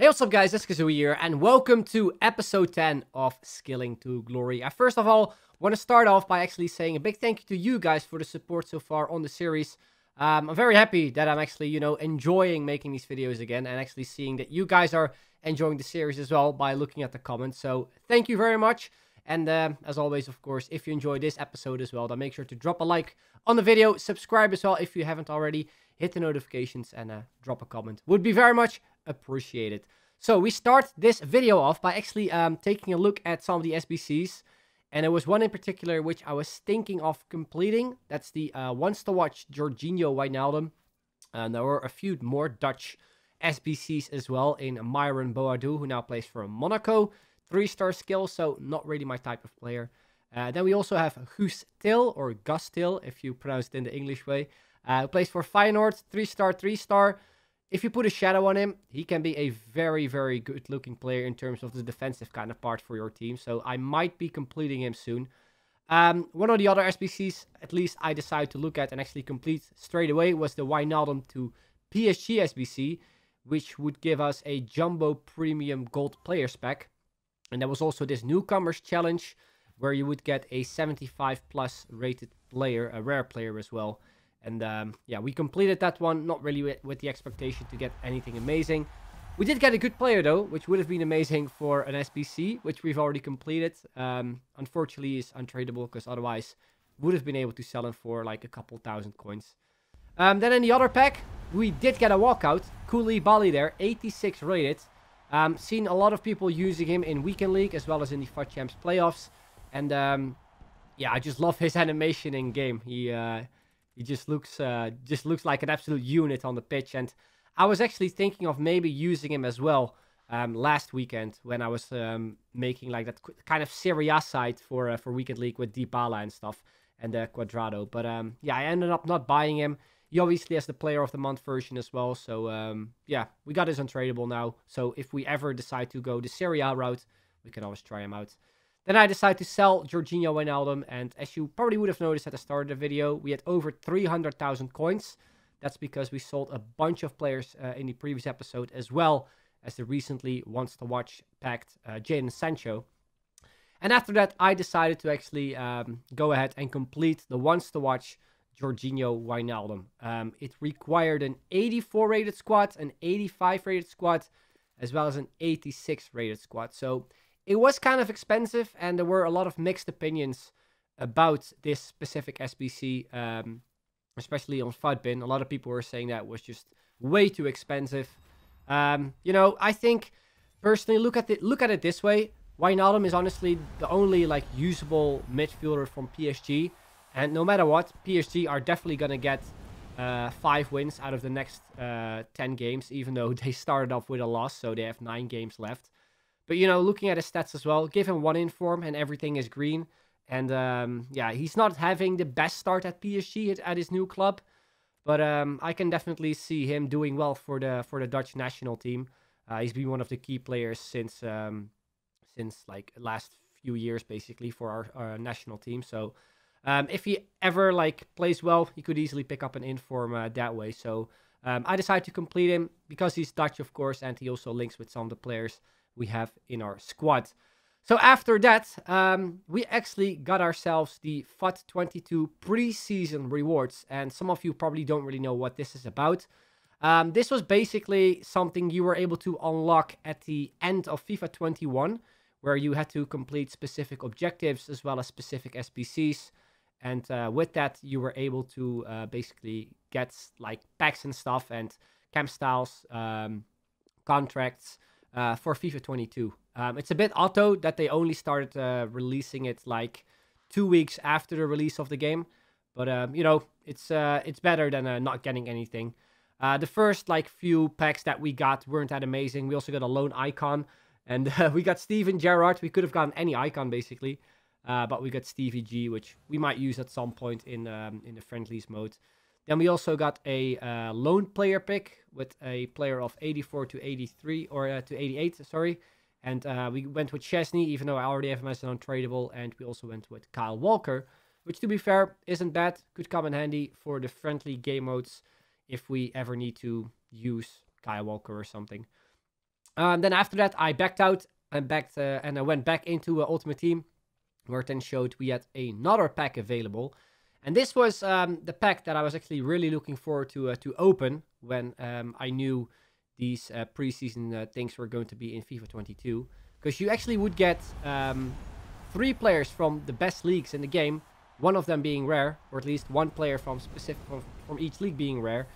Hey, what's up guys, it's Kazooie here and welcome to episode 10 of Skilling to Glory. I first of all want to start off by actually saying a big thank you to you guys for the support so far on the series. I'm very happy that I'm actually, you know, enjoying making these videos again and actually seeing that you guys are enjoying the series as well by looking at the comments. So thank you very much. And as always, of course, if you enjoyed this episode as well, then make sure to drop a like on the video, subscribe as well if you haven't already, hit the notifications and drop a comment. Would be very much appreciated. So we start this video off by actually taking a look at some of the SBCs. And there was one in particular which I was thinking of completing. That's the Ones to Watch Jorginho Wijnaldum. And there were a few more Dutch SBCs as well in Myron Boadu, who now plays for Monaco. 3-star skill, so not really my type of player. Then we also have Guus Til, or Guus Til, if you pronounce it in the English way. Who plays for Feyenoord, 3-star. If you put a shadow on him, he can be a very, very good-looking player in terms of the defensive kind of part for your team. So I might be completing him soon. One of the other SBCs, at least I decided to look at and actually complete straight away, was the Wijnaldum to PSG SBC, which would give us a Jumbo Premium Gold Players Pack. And there was also this Newcomers Challenge, where you would get a 75+ rated player, a rare player as well. And yeah, we completed that one, not really with the expectation to get anything amazing. We did get a good player though, which would have been amazing for an SBC, which we've already completed. Unfortunately, it's untradeable because otherwise would have been able to sell him for like a couple thousand coins. Then in the other pack, we did get a walkout. Cooley Bali there, 86 rated. Seen a lot of people using him in Weekend League as well as in the FUT Champs playoffs. And yeah, I just love his animation in game. He just looks like an absolute unit on the pitch. And I was actually thinking of maybe using him as well last weekend when I was making like that kind of Serie A side for Weekend League with Dybala and stuff and Quadrado. But yeah, I ended up not buying him. He obviously has the Player of the Month version as well. So yeah, we got his untradeable now. So if we ever decide to go the Serie A route, we can always try him out. Then I decided to sell Jorginho Wijnaldum, and as you probably would have noticed at the start of the video, we had over 300,000 coins. That's because we sold a bunch of players in the previous episode, as well as the recently Ones to Watch packed Jadon Sancho. And after that, I decided to actually go ahead and complete the Ones to Watch Jorginho Wijnaldum. It required an 84 rated squad, an 85 rated squad, as well as an 86 rated squad. So it was kind of expensive, and there were a lot of mixed opinions about this specific SBC, especially on FUDBIN. A lot of people were saying that was just way too expensive. You know, I think personally, look at it this way: Wijnaldum is honestly the only like usable midfielder from PSG, and no matter what, PSG are definitely gonna get 5 wins out of the next 10 games, even though they started off with a loss, so they have 9 games left. But, you know, looking at his stats as well, give him 1 inform and everything is green. And, yeah, he's not having the best start at PSG at his new club. But I can definitely see him doing well for the Dutch national team. He's been one of the key players since like, last few years, basically, for our national team. So if he ever, like, plays well, he could easily pick up an inform that way. So I decided to complete him because he's Dutch, of course, and he also links with some of the players we have in our squad. So after that, we actually got ourselves the FUT 22 preseason rewards, and some of you probably don't really know what this is about. This was basically something you were able to unlock at the end of FIFA 21, where you had to complete specific objectives as well as specific SBCs, and with that you were able to basically get like packs and stuff and camp styles, contracts. For FIFA 22. It's a bit auto that they only started releasing it like 2 weeks after the release of the game. But, you know, it's better than not getting anything. The first like few packs that we got weren't that amazing. We also got a lone icon. And we got Steven Gerrard. We could have gotten any icon basically. But we got Stevie G, which we might use at some point in the friendlies mode. Then we also got a lone player pick with a player of 84 to 83 or to 88, sorry. And we went with Chesney, even though I already have him as an untradeable. And we also went with Kyle Walker, which to be fair, isn't bad. Could come in handy for the friendly game modes if we ever need to use Kyle Walker or something. Then after that, I backed out and I went back into Ultimate Team, where it then showed we had another pack available. And this was the pack that I was actually really looking forward to open when I knew these preseason things were going to be in FIFA 22. Because you actually would get 3 players from the best leagues in the game, one of them being rare, or at least one player from each league being rare.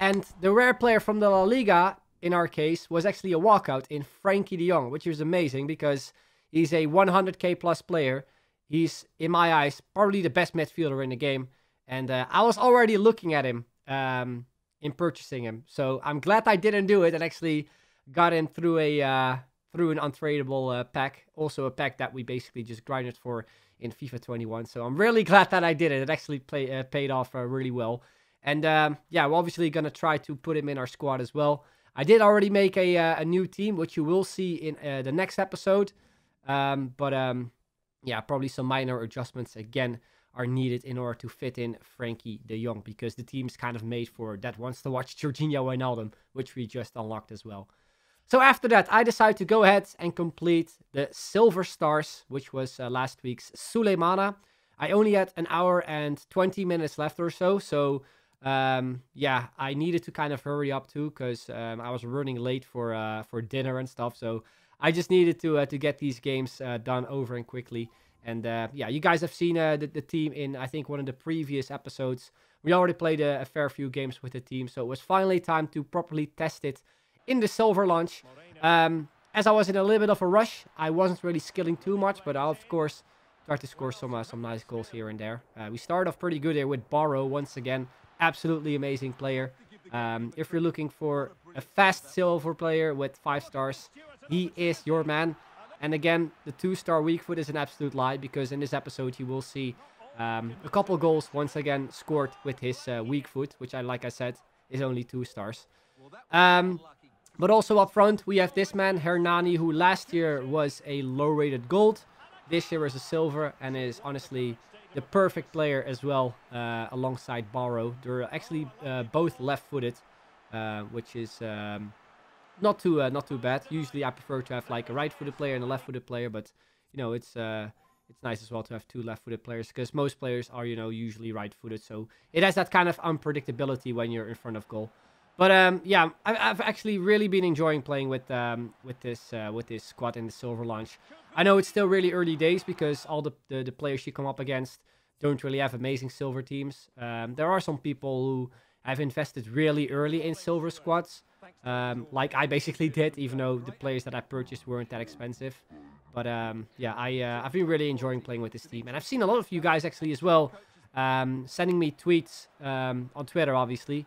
And the rare player from the La Liga, in our case, was actually a walkout in Frankie de Jong, which is amazing because he's a 100k plus player. He's, in my eyes, probably the best midfielder in the game. And I was already looking at him in purchasing him. So I'm glad I didn't do it and actually got him through a through an untradeable pack. Also a pack that we basically just grinded for in FIFA 21. So I'm really glad that I did it. It actually paid off really well. And yeah, we're obviously going to try to put him in our squad as well. I did already make a new team, which you will see in the next episode. Yeah, probably some minor adjustments again are needed in order to fit in Frankie de Jong, because the team's kind of made for that Ones to Watch Jorginho Wijnaldum, which we just unlocked as well. So after that, I decided to go ahead and complete the Silver Stars, which was last week's Suleimana. I only had an hour and 20 minutes left or so. So yeah, I needed to kind of hurry up too, because I was running late for dinner and stuff. So I just needed to get these games done over and quickly. And yeah, you guys have seen the team in, I think, one of the previous episodes. We already played a fair few games with the team. So it was finally time to properly test it in the Silver launch. As I was in a little bit of a rush, I wasn't really skilling too much. But I'll, of course, try to score some nice goals here and there. We started off pretty good here with Baro once again. Absolutely amazing player. If you're looking for a fast Silver player with 5 stars... he is your man. And again, the 2-star weak foot is an absolute lie, because in this episode you will see a couple goals once again scored with his weak foot, which, like I said, is only 2 stars. But also up front, we have this man, Hernani, who last year was a low-rated gold. This year is a Silver and is honestly the perfect player as well alongside Baro. They're actually both left-footed, which is... Not too bad. Usually I prefer to have like a right-footed player and a left-footed player, but you know, it's nice as well to have 2 left-footed players, because most players are, you know, usually right-footed. So it has that kind of unpredictability when you're in front of goal. But yeah, I've actually really been enjoying playing with this squad in the Silver launch. I know it's still really early days, because all the players you come up against don't really have amazing Silver teams. There are some people who have invested really early in Silver squads. Like I basically did, even though the players that I purchased weren't that expensive. But yeah, I've been really enjoying playing with this team. And I've seen a lot of you guys actually as well sending me tweets on Twitter, obviously,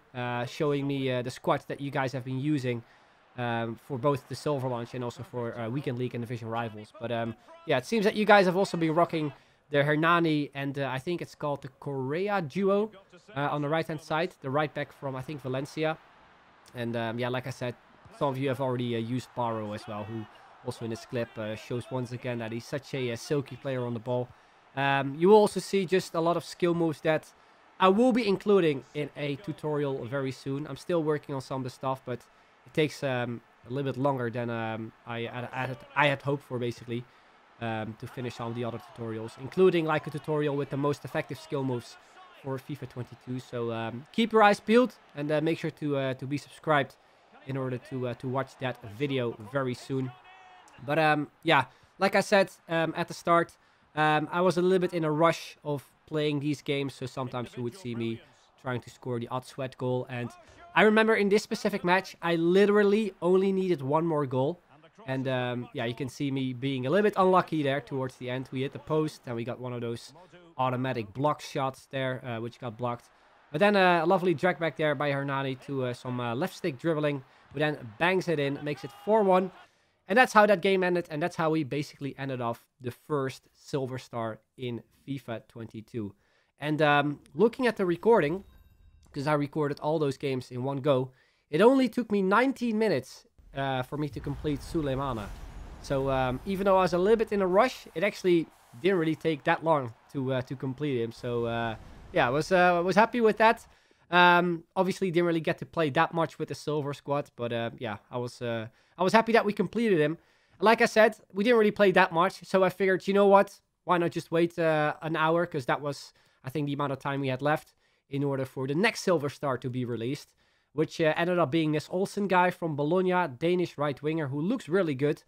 showing me the squads that you guys have been using for both the Silver launch and also for Weekend League and Division Rivals. But yeah, it seems that you guys have also been rocking the Hernani and I think it's called the Correa duo on the right-hand side. The right-back from, I think, Valencia. And yeah, like I said, some of you have already used Baro as well, who also in this clip shows once again that he's such a silky player on the ball. You will also see just a lot of skill moves that I will be including in a tutorial very soon. I'm still working on some of the stuff, but it takes a little bit longer than I had hoped for, basically, to finish all the other tutorials, including like a tutorial with the most effective skill moves for FIFA 22, so keep your eyes peeled and make sure to be subscribed in order to watch that video very soon. But yeah, like I said at the start, I was a little bit in a rush of playing these games, so sometimes you would see me trying to score the odd sweat goal. And I remember in this specific match, I literally only needed 1 more goal. And yeah, you can see me being a little bit unlucky there towards the end. We hit the post and we got one of those automatic block shots there, which got blocked. But then a lovely drag back there by Hernani to some left stick dribbling, who then bangs it in, makes it 4-1. And that's how that game ended. And that's how we basically ended off the first Silver Star in FIFA 22. And looking at the recording, because I recorded all those games in one go, it only took me 19 minutes for me to complete Suleimana. So even though I was a little bit in a rush, it actually didn't really take that long to complete him. So yeah, I was happy with that. Obviously didn't really get to play that much with the silver squad, but yeah, I was happy that we completed him. Like I said, we didn't really play that much, so I figured, you know what, why not just wait an hour, because that was, I think, the amount of time we had left in order for the next Silver Star to be released, which ended up being this Olsen guy from Bologna, Danish right winger, who looks really good.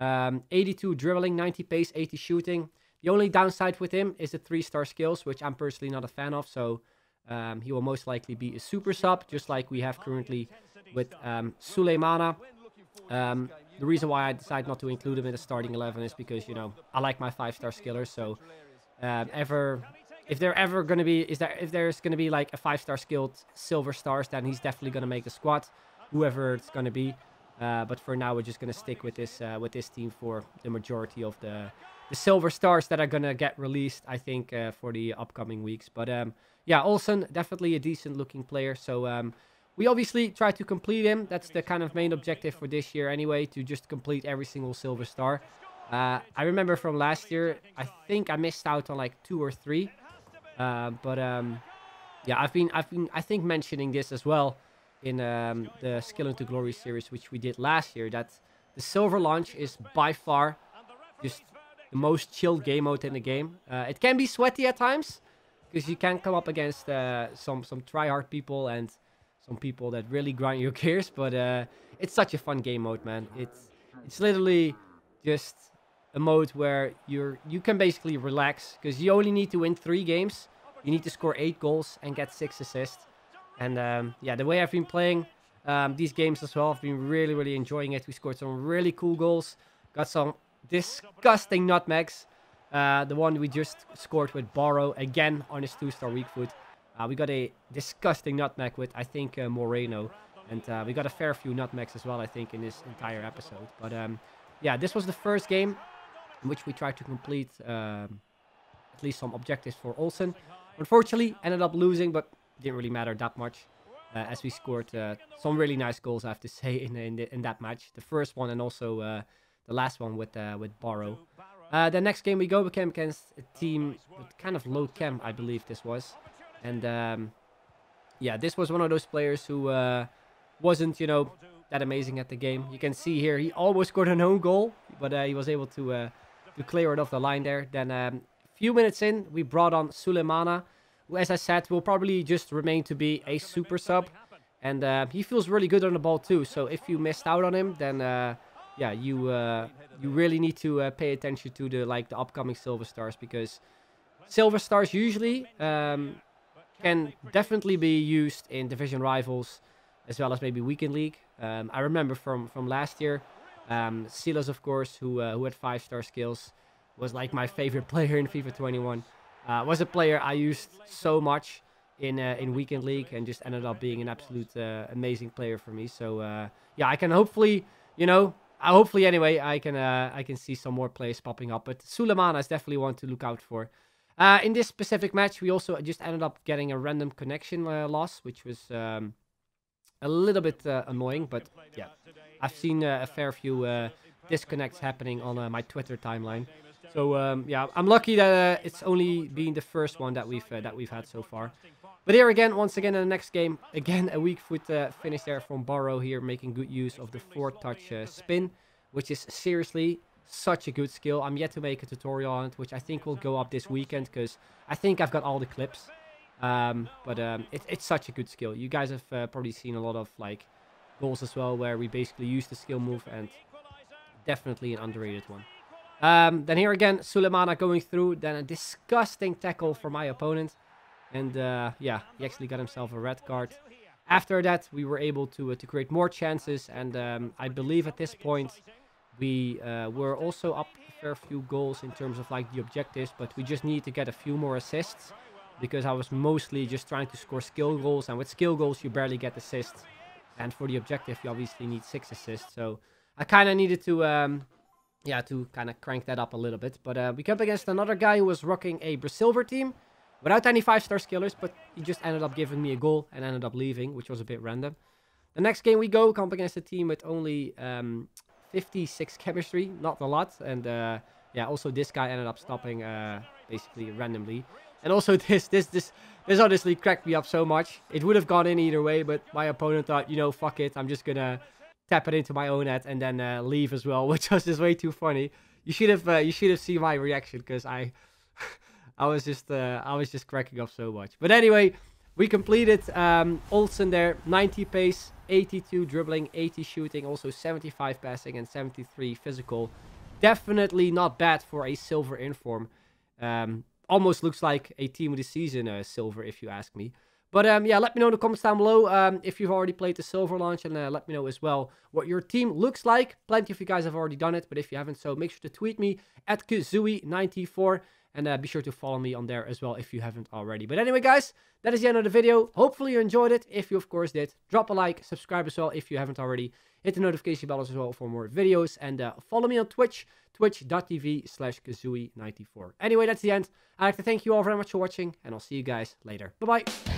82 dribbling, 90 pace, 80 shooting. The only downside with him is the 3-star skills, which I'm personally not a fan of, so he will most likely be a super sub, just like we have currently with Suleimana. The reason why I decided not to include him in the starting 11 is because, you know, I like my 5-star skillers. So if there's going to be like a 5-star skilled Silver Stars, then he's definitely going to make the squad, whoever it's going to be. But for now, we're just going to stick with this team for the majority of the Silver Stars that are going to get released, I think, for the upcoming weeks. But yeah, Olsen, definitely a decent looking player. So we obviously try to complete him. That's the kind of main objective for this year anyway, to just complete every single Silver Star. I remember from last year, I think I missed out on like 2 or 3. Yeah, I think mentioning this as well in the Skilling to Glory series, which we did last year, that the Silver Launch is by far just the most chilled game mode in the game. It can be sweaty at times, because you can come up against some tryhard people and some people that really grind your gears, but it's such a fun game mode, man. It's literally just a mode where you can basically relax, because you only need to win 3 games. You need to score 8 goals and get 6 assists. And yeah, the way I've been playing these games as well, I've been really enjoying it. We scored some really cool goals, got some disgusting nutmegs. The one we just scored with Baro again on his 2-star weak foot. We got a disgusting nutmeg with, I think, Moreno. And we got a fair few nutmegs as well, I think, in this entire episode. But yeah, this was the first game in which we tried to complete at least some objectives for Olsen. Unfortunately, ended up losing, but didn't really matter that much, as we scored some really nice goals, I have to say, in that match. The first one and also the last one with Baro. The next game we go against a team with kind of low chem, I believe this was. And yeah, this was one of those players who wasn't, you know, that amazing at the game. You can see here, he almost scored an own goal, but he was able to clear it off the line there. Then a few minutes in, we brought on Suleimana, who, as I said, will probably just remain to be a super sub. And he feels really good on the ball too. So if you missed out on him, then yeah, you really need to pay attention to the upcoming Silver Stars, because Silver Stars usually can definitely be used in Division Rivals, as well as maybe Weekend League. I remember from last year, Silas, of course, who had 5-star skills, was like my favorite player in FIFA 21. Was a player I used so much in Weekend League, and just ended up being an absolute amazing player for me. So yeah, I can hopefully, you know, hopefully anyway, I can see some more players popping up. But Suleimana is definitely one to look out for. In this specific match, we also just ended up getting a random connection loss, which was a little bit annoying. But yeah, I've seen a fair few disconnects happening on my Twitter timeline. So yeah, I'm lucky that it's only been the first one that we've had so far. But here again, once again in the next game, again a weak foot finish there from Baro here, making good use of the 4-touch spin, which is seriously such a good skill. I'm yet to make a tutorial on it, which I think will go up this weekend, because I think I've got all the clips. It's such a good skill. You guys have probably seen a lot of like goals as well, where we basically use the skill move, and definitely an underrated one. Then here again, Suleimana going through, then a disgusting tackle for my opponent. And yeah, he actually got himself a red card. After that, we were able to create more chances. And I believe at this point, we were also up a fair few goals in terms of like the objectives. But we just need to get a few more assists, because I was mostly just trying to score skill goals. And with skill goals, you barely get assists. And for the objective, you obviously need 6 assists. So I kind of needed to... yeah, to kind of crank that up a little bit. But we came up against another guy who was rocking a Silver team without any 5-star skillers, but he just ended up giving me a goal and ended up leaving, which was a bit random. The next game we go, come up against a team with only 56 chemistry, not a lot. And yeah, also this guy ended up stopping basically randomly. And also this honestly cracked me up so much. It would have gone in either way, but my opponent thought, you know, fuck it, I'm just gonna tap it into my own net and then leave as well, which was just way too funny. You should have seen my reaction, because I I was just cracking up so much. But anyway, we completed Olsen there, 90 pace, 82 dribbling, 80 shooting, also 75 passing and 73 physical. Definitely not bad for a silver inform. Almost looks like a team of the season silver, if you ask me. But yeah, let me know in the comments down below if you've already played the silver launch, and let me know as well what your team looks like. Plenty of you guys have already done it, but if you haven't, so make sure to tweet me at Kazooie94, and be sure to follow me on there as well if you haven't already. But anyway, guys, that is the end of the video. Hopefully you enjoyed it. If you, of course, did, drop a like, subscribe as well if you haven't already. Hit the notification bell as well for more videos, and follow me on Twitch, twitch.tv/Kazooie94. Anyway, that's the end. I'd like to thank you all very much for watching, and I'll see you guys later. Bye-bye.